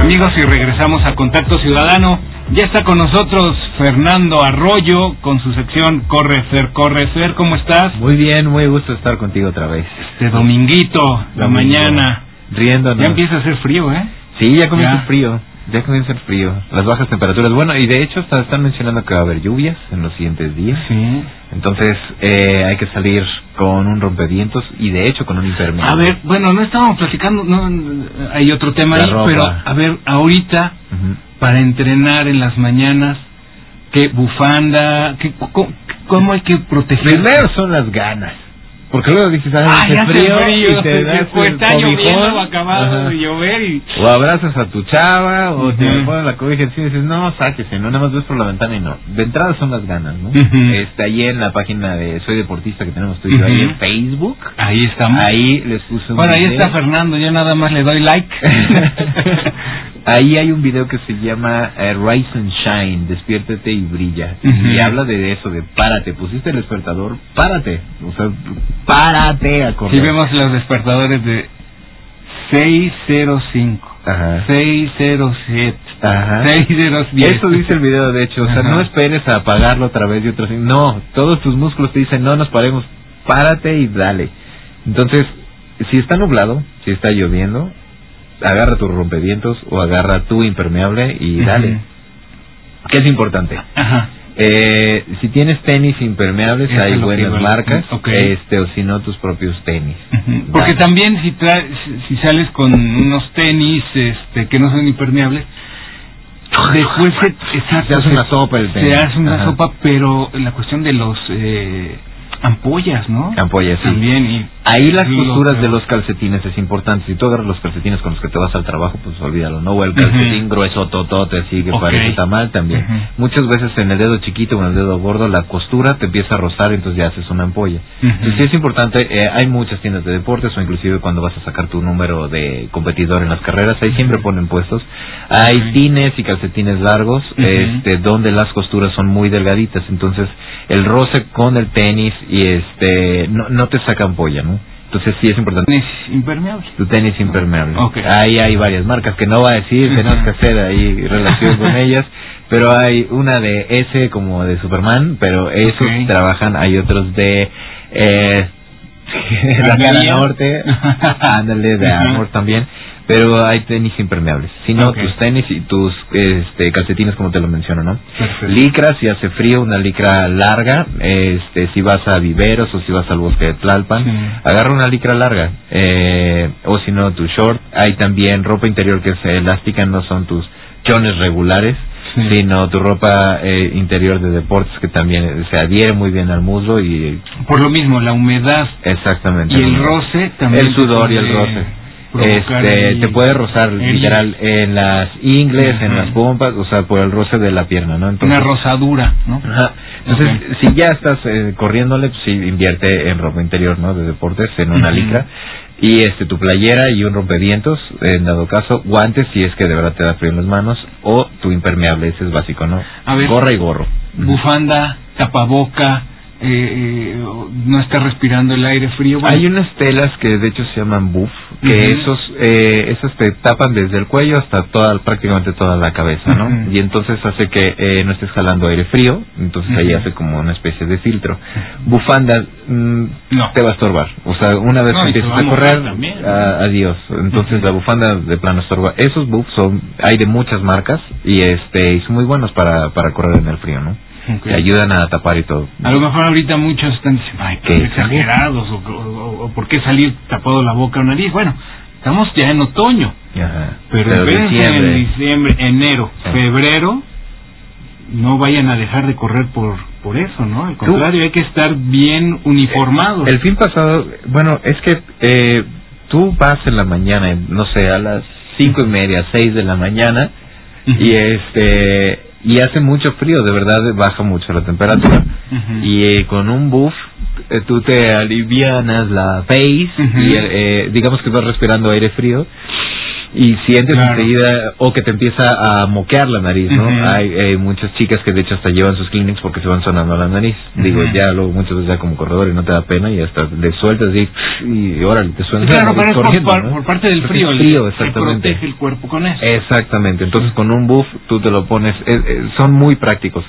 Amigos, y regresamos a Contacto Ciudadano. Ya está con nosotros Fernando Arroyo con su sección Corre Fer, Corre Fer. ¿Cómo estás? Muy bien, muy gusto estar contigo otra vez. Este dominguito, la mañana. Riéndonos. Ya empieza a hacer frío, ¿eh? Sí, ya comienza el frío. Ya comienza el frío. Las bajas temperaturas. Bueno, y de hecho están mencionando que va a haber lluvias en los siguientes días. Sí. Entonces, hay que salir con un rompevientos y de hecho con un impermeable. A ver, bueno, no estábamos platicando, hay otro tema ahí, pero a ver, ahorita, para entrenar en las mañanas, ¿qué bufanda? ¿Cómo hay que protegerse? Primero son las ganas. Porque luego dices, hace frío, y te das está lloviendo, acabado de llover y... O abrazas a tu chava, o te pones la cobija y dices, no, sáquese, no, nada más ves por la ventana y no. De entrada son las ganas, ¿no? Ahí en la página de Soy Deportista que tenemos tú y yo, ahí en Facebook. Ahí estamos. Ahí les puse un video. Ahí está Fernando, yo nada más le doy like. Ahí hay un video que se llama Rise and Shine, despiértate y brilla. Y habla de eso, de párate, pusiste el despertador, párate. O sea, párate a correr. Sí, vemos los despertadores de 605, 607, 607. Eso dice el video, de hecho. O sea, no esperes a apagarlo otra vez y otra vez. No, todos tus músculos te dicen, no nos paremos, párate y dale. Entonces, si está nublado, si está lloviendo, agarra tu rompevientos o agarra tu impermeable y dale. Que es importante. Si tienes tenis impermeables, hay buenas marcas, o si no, tus propios tenis. Porque también si sales con unos tenis que no son impermeables, después se hace una sopa el tenis. Se hace una sopa, pero la cuestión de los... ampollas, ¿no? Ampollas, sí. También, y ahí las costuras de los calcetines es importante. Si tú agarras los calcetines con los que te vas al trabajo, pues olvídalo, ¿no? O el calcetín grueso, totote, así que parece tamal también. Muchas veces en el dedo chiquito o en el dedo gordo la costura te empieza a rozar, entonces ya haces una ampolla. Entonces sí es importante, hay muchas tiendas de deportes, o inclusive cuando vas a sacar tu número de competidor en las carreras, ahí siempre ponen puestos. Hay tines y calcetines largos, donde las costuras son muy delgaditas, entonces el roce con el tenis y no te saca ampolla, ¿no? Entonces sí es importante. ¿Tenis impermeable? Tu tenis impermeable. Ahí hay varias marcas que no va a decir, tenemos que hacer ahí relación con ellas, pero hay una de S como de Superman, pero esos trabajan, hay otros de... la cara norte, ándale, de amor también, pero hay tenis impermeables. Si no, tus tenis y tus calcetines, como te lo menciono, ¿no? Licra, si hace frío, una licra larga. Si vas a viveros o si vas al bosque de Tlalpan, agarra una licra larga, o si no, tu short. Hay también ropa interior que es elástica, no son tus chones regulares, sino tu ropa interior de deportes, que también se adhiere muy bien al muslo. Y por lo mismo, la humedad, exactamente, y el roce también, el sudor y el roce te puede rozar literal en las ingles, en las pompas, o sea, por el roce de la pierna, ¿no? Entonces, una rozadura, ¿no? Entonces, si ya estás corriéndole, pues sí, invierte en ropa interior, ¿no? De deportes, en una licra. Y tu playera y un rompevientos, en dado caso, guantes si es que de verdad te da frío en las manos, o tu impermeable, ese es básico, ¿no? A ver, gorra y gorro. Bufanda, tapaboca, no está respirando el aire frío. Bueno. Hay unas telas que de hecho se llaman buff, que esas te tapan desde el cuello hasta prácticamente toda la cabeza, ¿no? Y entonces hace que no estés jalando aire frío, entonces ahí hace como una especie de filtro. Bufanda, no te va a estorbar, o sea, una vez que empiezas a correr, adiós. Entonces la bufanda de plano estorba. Esos buffs hay de muchas marcas y son muy buenos para correr en el frío, ¿no? Te ayudan a tapar y todo. A lo mejor ahorita muchos están diciendo, ay, qué exagerados, o por qué salir tapado la boca o nariz. Bueno, estamos ya en otoño, pero espérense en diciembre, enero, febrero, no vayan a dejar de correr por eso, ¿no? Al contrario, hay que estar bien uniformados. El fin pasado, bueno, es que tú vas en la mañana, no sé, a las 5:30, 6 de la mañana, y y hace mucho frío, de verdad baja mucho la temperatura, y con un buff tú te alivianas la face, y digamos que vas respirando aire frío y sientes enseguida, o que te empieza a moquear la nariz, ¿no? Hay muchas chicas que de hecho hasta llevan sus clinics porque se van sonando la nariz. Digo, ya luego muchas veces ya como corredor y no te da pena y hasta le sueltas y órale, te sueltas. Claro, pero es por parte del frío. El frío, exactamente. Protege el cuerpo con eso. Exactamente. Entonces con un buff tú te lo pones, son muy prácticos.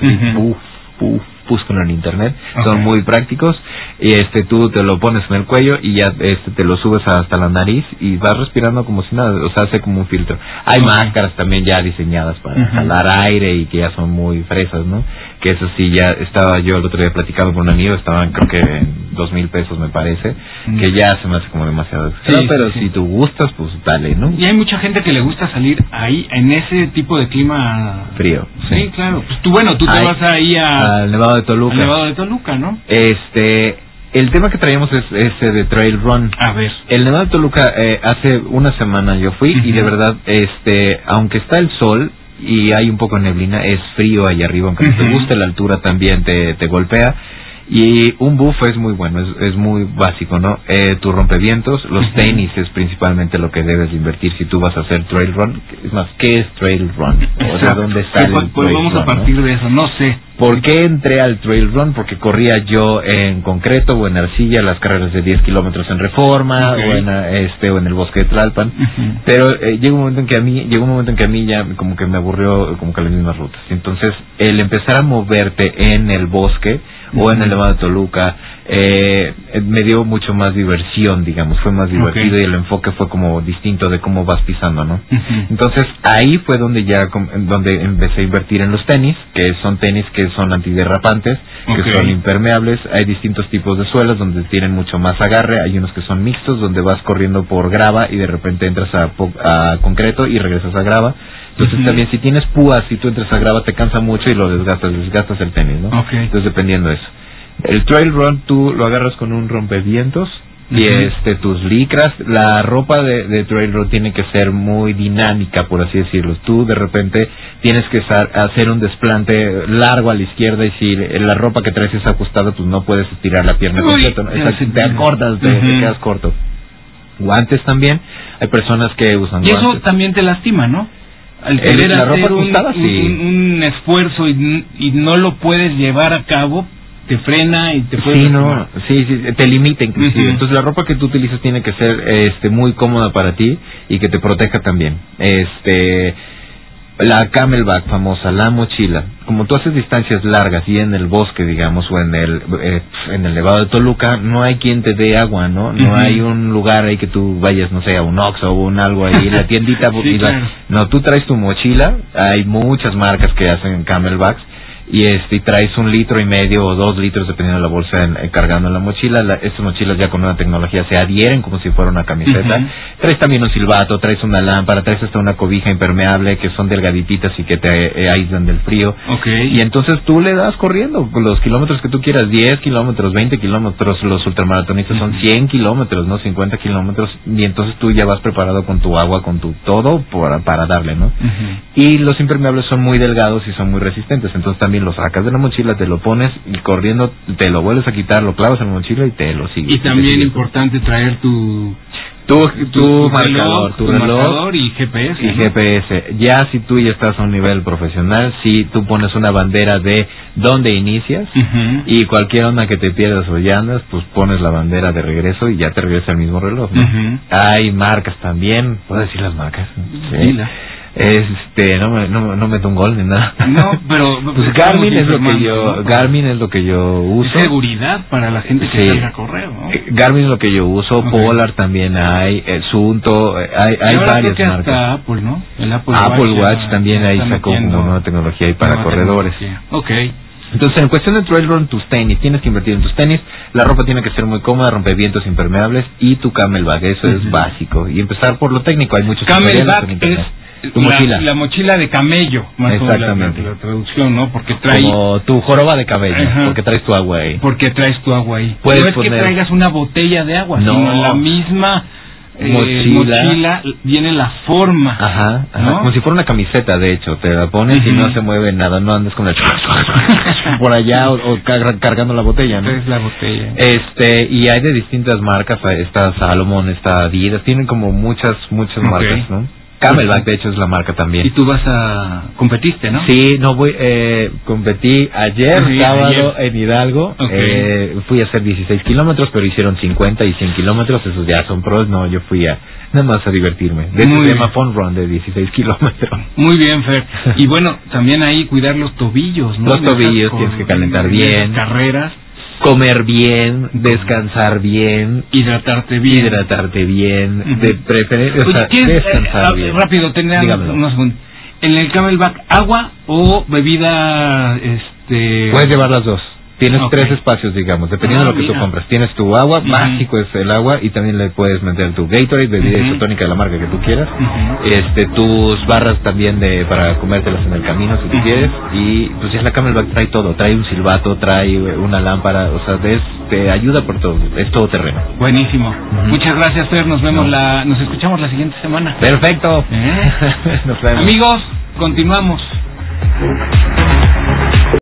Buscan en internet, son muy prácticos, y tú te lo pones en el cuello y ya te lo subes hasta la nariz y vas respirando como si nada, o sea, hace como un filtro. Hay máscaras también ya diseñadas para jalar aire y que ya son muy fresas, ¿no? Que eso sí, ya estaba yo el otro día platicando con un amigo, estaban creo que en 2,000 pesos me parece, que ya se me hace como demasiado. Pero si tú gustas, pues dale, ¿no? Y hay mucha gente que le gusta salir ahí, en ese tipo de clima frío. Sí, claro. Pues tú, bueno, tú te vas ahí al Nevado de Toluca. Al Nevado de Toluca, ¿no? El tema que traíamos es ese de Trail Run. A ver. El Nevado de Toluca, hace una semana yo fui y de verdad, aunque está el sol y hay un poco de neblina, es frío allá arriba, aunque no te guste la altura también te golpea. Y un buff es muy bueno, es muy básico, ¿no? Tu rompevientos, los tenis es principalmente lo que debes invertir si tú vas a hacer trail run. Es más, ¿qué es trail run? O sea, ¿dónde está el trail run? Vamos a partir de eso, no sé. ¿Por qué entré al trail run? Porque corría yo en concreto o en arcilla las carreras de 10 kilómetros en Reforma o en el bosque de Tlalpan. Pero llegó un momento en que a mí ya como que me aburrió como que las mismas rutas. Entonces, el empezar a moverte en el bosque o en el Nevado de Toluca, me dio mucho más diversión, digamos, fue más divertido y el enfoque fue como distinto de cómo vas pisando, ¿no? Entonces, ahí fue donde empecé a invertir en los tenis, que son tenis que son antiderrapantes, que son impermeables, hay distintos tipos de suelas donde tienen mucho más agarre, hay unos que son mixtos, donde vas corriendo por grava y de repente entras a concreto y regresas a grava. Entonces también si tienes púas, si tú entras a grava te cansa mucho y lo desgastas el tenis, ¿no? Entonces dependiendo de eso. El trail run tú lo agarras con un rompevientos y tus licras, la ropa de trail run tiene que ser muy dinámica, por así decirlo. Tú de repente tienes que hacer un desplante largo a la izquierda y si la ropa que traes es ajustada, pues no puedes estirar la pierna completa, ¿no? Te acortas, te quedas corto. Guantes también, hay personas que usan guantes. Y eso también te lastima, ¿no? Al querer la ropa hacer un esfuerzo y no lo puedes llevar a cabo, te frena y te puede te limita inclusive. Entonces la ropa que tú utilizas tiene que ser muy cómoda para ti y que te proteja también. La CamelBak famosa, la mochila. Como tú haces distancias largas y en el bosque, digamos, o en el Nevado de Toluca, no hay quien te dé agua, ¿no? No hay un lugar ahí que tú vayas, no sé, a un Oxxo o un algo ahí, la tiendita. No, tú traes tu mochila, hay muchas marcas que hacen CamelBaks, y traes 1,5 litros o 2 litros dependiendo de la bolsa cargando en la mochila. Estas mochilas ya con una tecnología se adhieren como si fuera una camiseta. Traes también un silbato, traes una lámpara, traes hasta una cobija impermeable que son delgadititas y que te aíslan del frío. Y entonces tú le das corriendo los kilómetros que tú quieras, 10 kilómetros, 20 kilómetros, los ultramaratonistas son 100 kilómetros, ¿no? 50 kilómetros, y entonces tú ya vas preparado con tu agua, con tu todo para darle, ¿no? Y los impermeables son muy delgados y son muy resistentes, entonces también lo sacas de la mochila, te lo pones y corriendo te lo vuelves a quitar, lo clavas en la mochila y te lo sigues. Y también importante traer tu marcador, tu reloj y GPS. Y GPS. Ya si tú ya estás a un nivel profesional, si tú pones una bandera de dónde inicias y cualquier onda que te pierdas o ya andas, pues pones la bandera de regreso y ya te regresa el mismo reloj, ¿no? Hay marcas también, ¿puedo decir las marcas? Sí. No me meto un gol ni nada. No, pero pues Garmin es lo que yo, ¿no? Garmin es lo que yo uso. Seguridad para la gente que salga a correr, ¿no? Garmin es lo que yo uso. Polar también hay, Suunto, hay varias marcas. Hasta Apple, ¿no? El Apple Watch también ahí sacó una nueva tecnología ahí para corredores. Entonces, en cuestión de trail run, tus tenis, tienes que invertir en tus tenis, la ropa tiene que ser muy cómoda, rompevientos impermeables y tu CamelBak, eso es básico. Y empezar por lo técnico, hay muchos CamelBak la mochila de camello, más exactamente la traducción, ¿no? Porque trae como tu joroba de cabello, porque traes tu agua ahí. Puedes poner... que traigas una botella de agua, sino la misma mochila viene la forma, ¿no? Como si fuera una camiseta, de hecho, te la pones y no se mueve nada, no andes con la por allá o cargando la botella, ¿no? Entonces, la botella. Y hay de distintas marcas, está Salomón, está Adidas, tienen como muchas marcas, ¿no? CamelBak, de hecho, es la marca también. Y tú vas a... competiste, ¿no? Sí, no voy, competí ayer, sí, sábado, ayer, en Hidalgo. Okay. Fui a hacer 16 kilómetros, pero hicieron 50 y 100 kilómetros. Esos ya son pros, no, yo fui a... nada más a divertirme. De hecho, se llama Fun Run de 16 kilómetros. Muy bien, Fer. Y bueno, también ahí cuidar los tobillos, ¿no? Los tobillos, tienes que calentar bien. Carreras. Comer bien, descansar bien, hidratarte bien, de preferencia, o sea, descansar bien. Rápido, unos segundos. En el CamelBak, ¿agua o bebida? Puedes llevar las dos. Tienes tres espacios, digamos, dependiendo de lo que tú compras. Tienes tu agua, básico es el agua, y también le puedes meter tu Gatorade, bebida isotónica de la marca que tú quieras. Tus barras también para comértelas en el camino, si tú quieres. Y pues ya la CamelBak trae todo, trae un silbato, trae una lámpara, o sea, te ayuda por todo, es todo terreno. Buenísimo. Muchas gracias, Fer, nos vemos nos escuchamos la siguiente semana. Perfecto. Nos vemos. Amigos, continuamos.